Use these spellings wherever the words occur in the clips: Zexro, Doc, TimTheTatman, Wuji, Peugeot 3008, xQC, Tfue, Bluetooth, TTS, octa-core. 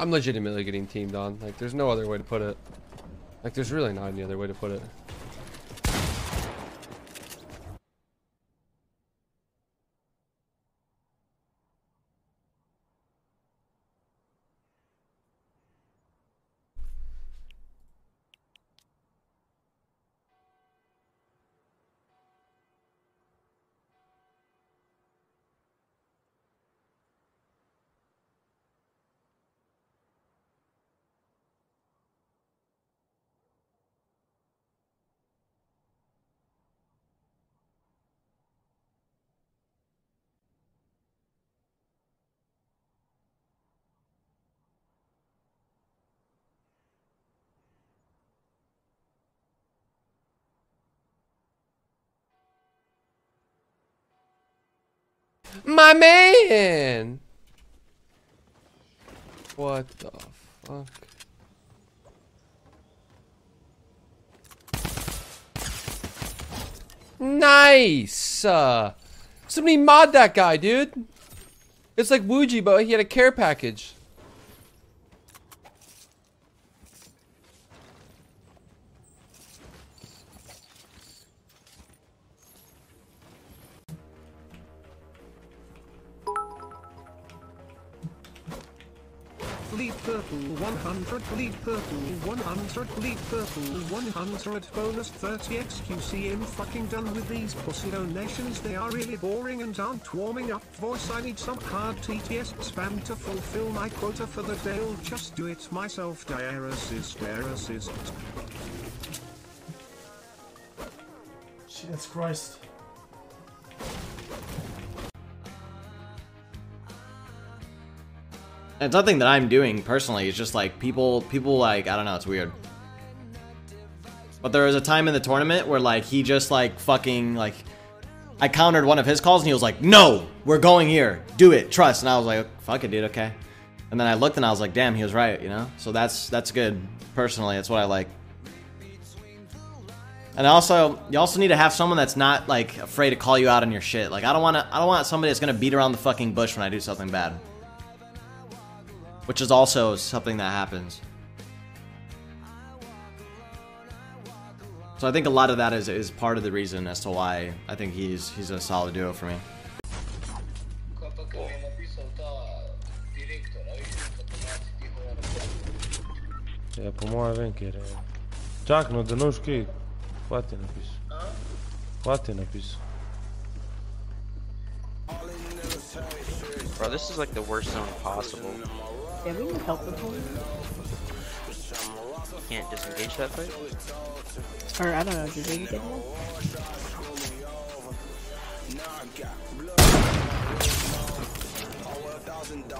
I'm legitimately getting teamed on. Like, there's no other way to put it. Like, there's really not any other way to put it. My man! What the fuck? Nice! Somebody mod that guy, dude. It's like Wuji, but he had a care package. Lead purple 100, lead purple 100, lead purple 100, bonus 30 xQC. I'm fucking done with these pussy donations. They are really boring and aren't warming up voice. I need some hard TTS spam to fulfill my quota for the day. I'll just do it myself. Diarrhesis. Jesus Christ. It's nothing that I'm doing personally. It's just like people like, I don't know, it's weird. But there was a time in the tournament where like he just like fucking like, I countered one of his calls and he was like, "No, we're going here. Do it. Trust." And I was like, "Fuck it, dude. Okay." And then I looked and I was like, "Damn, he was right." You know. So that's good. Personally, that's what I like. And also, you also need to have someone that's not like afraid to call you out on your shit. Like I don't want somebody that's gonna beat around the fucking bush when I do something bad. Which is also something that happens. So I think a lot of that is part of the reason as to why I think he's a solid duo for me. Yeah, по-моему, венкере. Чак, но денушки, хвати напис. Хвати напис. Bro, this is like the worst zone possible. Yeah, we need help with him. Can't disengage that fight? Or, I don't know, did they get one?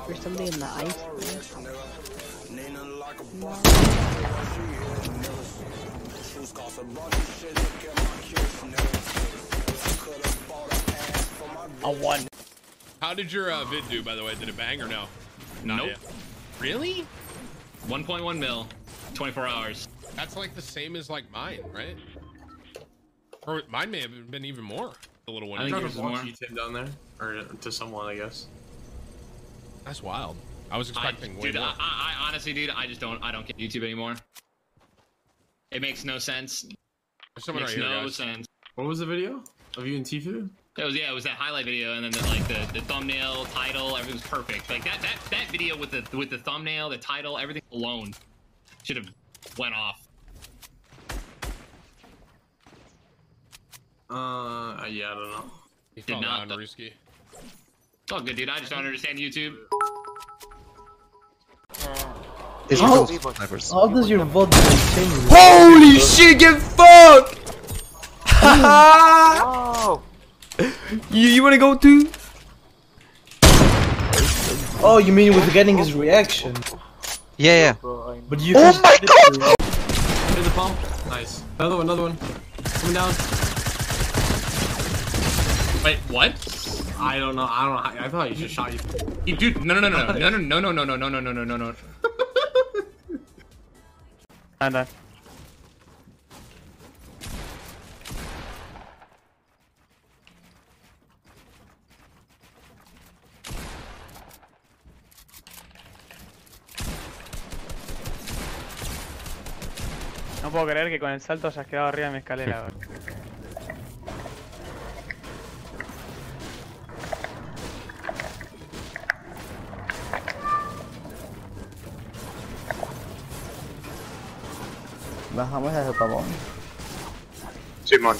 There's somebody in the ice? No. A one. How did your vid do, by the way? Did it bang or no? Not yet. Really? 1.1 mil, 24 hours. That's like the same as like mine, right? Or mine may have been even more. The little one. I think there's more. Tim down there, or to someone, I guess. That's wild. I was expecting way more. I honestly, dude, I don't get YouTube anymore. It makes no sense. There's someone right here, guys. Makes no sense. What was the video of you and Tfue? It was that highlight video, and then the thumbnail, title, everything was perfect. Like that video with the thumbnail, the title, everything alone should have went off. Yeah, I don't know. He did not. Risky. It's all good, dude. I just don't understand YouTube. How does your vote change? Holy shit! Get fucked! Haha! You wanna go too? Oh, you mean with getting his reaction? Yeah. But you. Oh my god! There's a pump. Nice. Another one. Coming down. Wait, what? I don't know. I thought you just shot you. Dude, no. And I. No puedo creer que con el salto se has quedado arriba de mi escalera. Bajamos desde el pavón. Simón.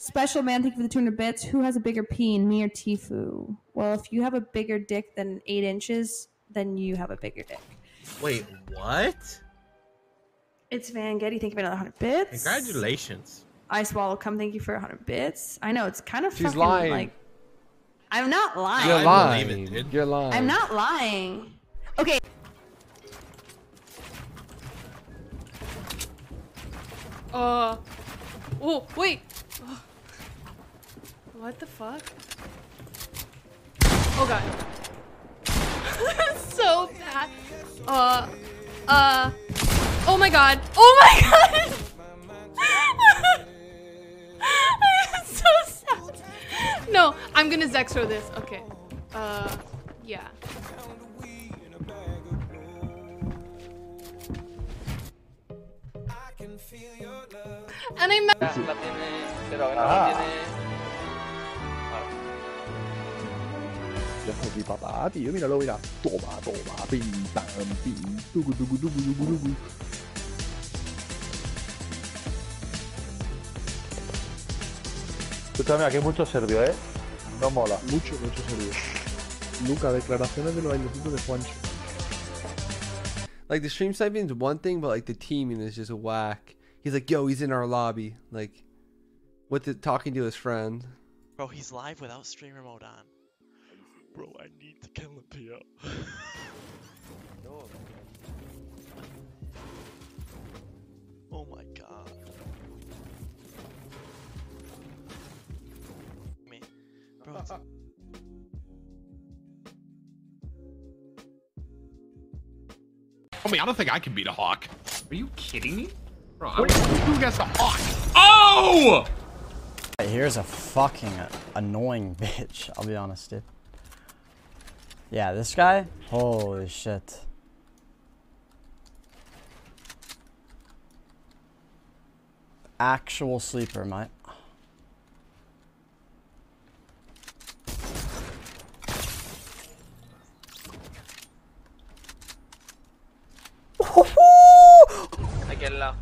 Special man, thank you for the 200 bits. Who has a bigger peen, me or Tfue? Well, if you have a bigger dick than 8 inches, then you have a bigger dick. Wait, what? It's Van Getty. Thank you for another 100 bits. Congratulations. I swallow cum. Thank you for 100 bits. I know it's kind of. She's lying. Like, I'm not lying. You're lying. You're lying. I'm not lying. Okay. Oh wait. What the fuck? Oh god. So bad. Oh my god. Oh my god! I'm so sad. No, I'm gonna Zexro this. Okay. Yeah. And I papá, tío, míralo, mira. Toma, toma, pim, pam, pim. Tucu, tucu, tucu, tucu, tucu. Tú también, aquí mucho serbio, ¿eh? No mola. Mucho, mucho serbio. Luca, declaraciones de los años de Juancho. Like, the stream stipend's one thing, but like, the teaming is just whack. He's like, yo, he's in our lobby. Like, what's it talking to his friend? Bro, he's live without streamer mode on. Bro, I need to kill him, P.O. Oh my god. Man, bro, it's... Homie, I don't think I can beat a hawk. Are you kidding me? Bro, I who guessed a hawk? Oh! Here's a fucking annoying bitch, I'll be honest, dude. Yeah, this guy? Holy shit. Actual sleeper, mate. Aquella.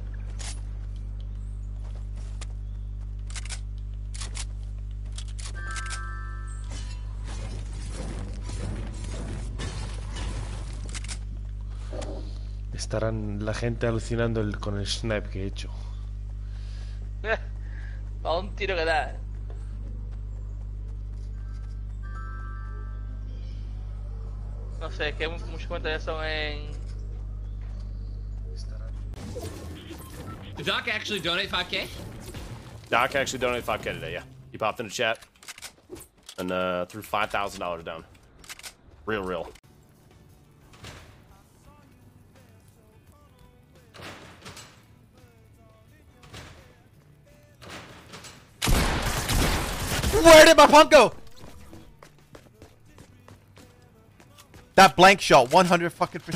Estarán la gente alucinando con el snipe que he hecho. A un tiro que da. No sé, es que muchos comentarios son en... Did Doc actually donate 5k? Doc actually donated 5k today, yeah. He popped in the chat and threw $5,000 down. Real. Where did my pump go? That blank shot, 100 fucking %.